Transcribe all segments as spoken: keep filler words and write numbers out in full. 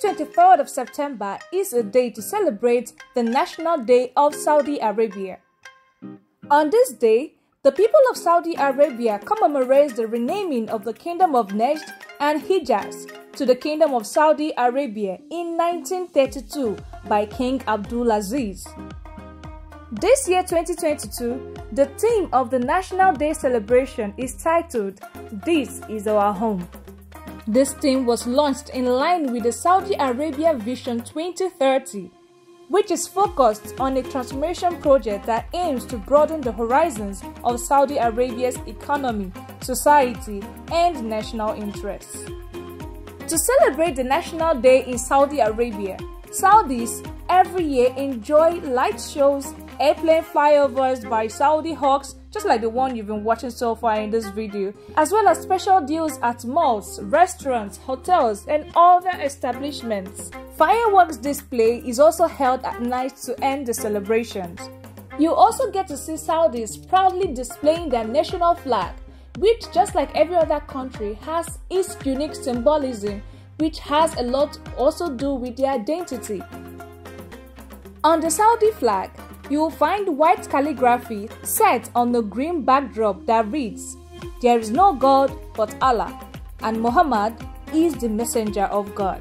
twenty-third of September is a day to celebrate the National Day of Saudi Arabia. On this day, the people of Saudi Arabia commemorate the renaming of the Kingdom of Nejd and Hijaz to the Kingdom of Saudi Arabia in nineteen thirty-two by King Abdul Aziz. This year twenty twenty-two, the theme of the National Day celebration is titled, "This is Our Home." This theme was launched in line with the Saudi Arabia Vision twenty thirty, which is focused on a transformation project that aims to broaden the horizons of Saudi Arabia's economy, society, and national interests. To celebrate the National Day in Saudi Arabia, Saudis every year enjoy light shows, airplane flyovers by Saudi Hawks, just like the one you've been watching so far in this video, as well as special deals at malls, restaurants, hotels, and other establishments. Fireworks display is also held at night to end the celebrations. You also get to see Saudis proudly displaying their national flag, which, just like every other country, has its unique symbolism, which has a lot also to do with their identity. On the Saudi flag, you will find white calligraphy set on the green backdrop that reads, "There is no God but Allah, and Muhammad is the messenger of God."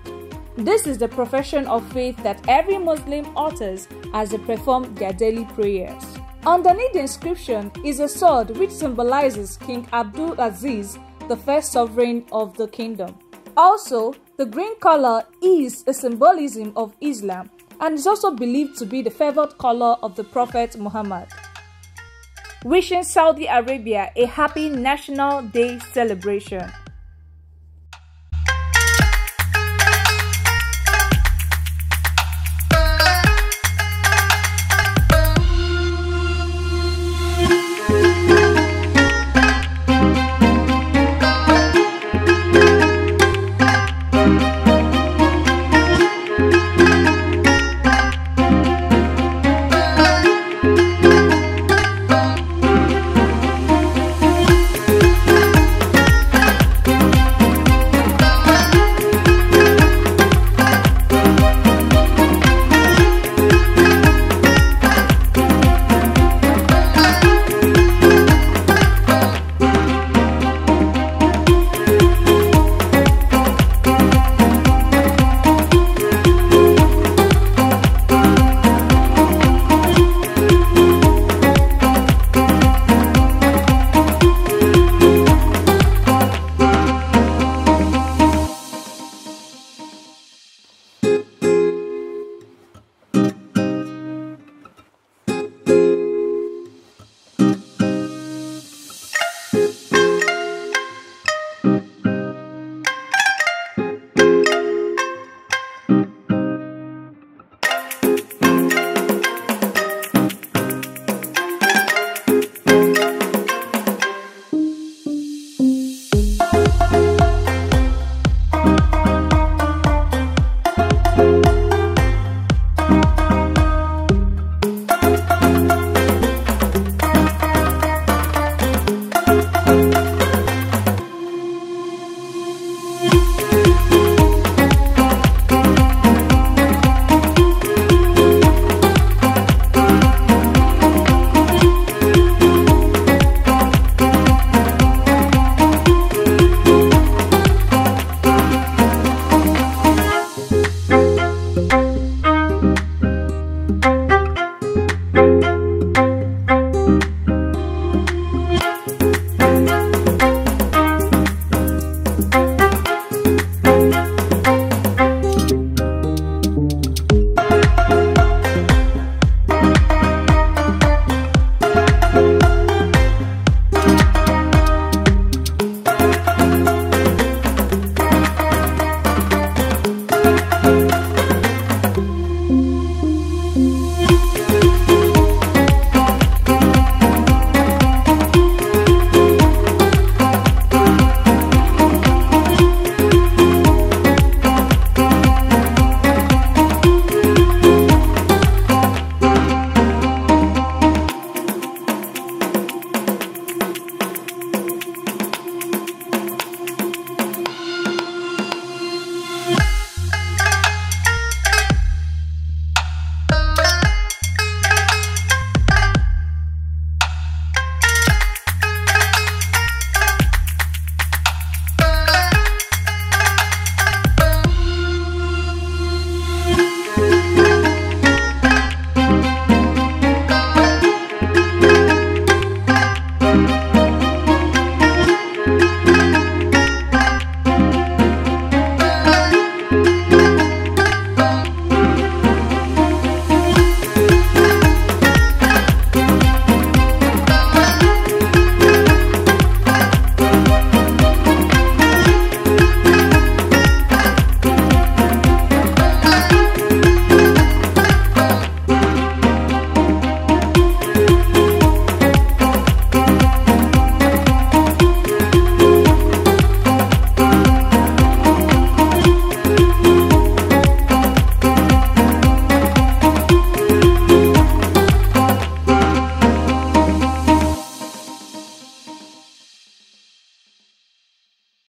This is the profession of faith that every Muslim utters as they perform their daily prayers. Underneath the inscription is a sword which symbolizes King Abdul Aziz, the first sovereign of the kingdom. Also, the green color is a symbolism of Islam, and is also believed to be the favored color of the Prophet Muhammad. Wishing Saudi Arabia a happy National Day celebration.